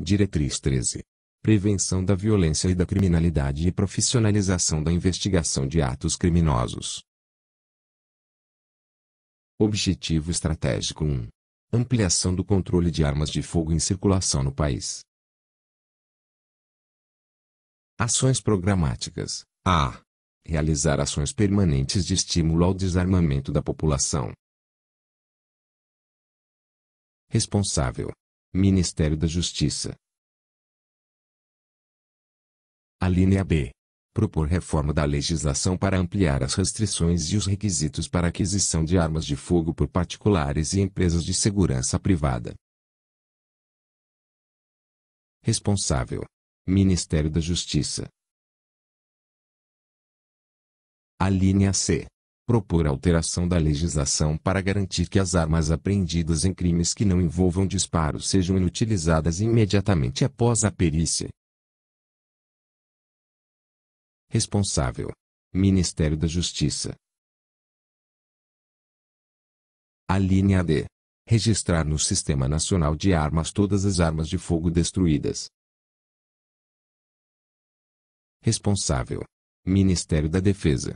Diretriz 13. Prevenção da violência e da criminalidade e profissionalização da investigação de atos criminosos. Objetivo estratégico 1. Ampliação do controle de armas de fogo em circulação no país. Ações programáticas. A. Realizar ações permanentes de estímulo ao desarmamento da população. Responsável: Ministério da Justiça. Alínea B. Propor reforma da legislação para ampliar as restrições e os requisitos para aquisição de armas de fogo por particulares e empresas de segurança privada. Responsável: Ministério da Justiça. Alínea C. Propor alteração da legislação para garantir que as armas apreendidas em crimes que não envolvam disparos sejam inutilizadas imediatamente após a perícia. Responsável: Ministério da Justiça. Alínea D. Registrar no Sistema Nacional de Armas todas as armas de fogo destruídas. Responsável: Ministério da Defesa.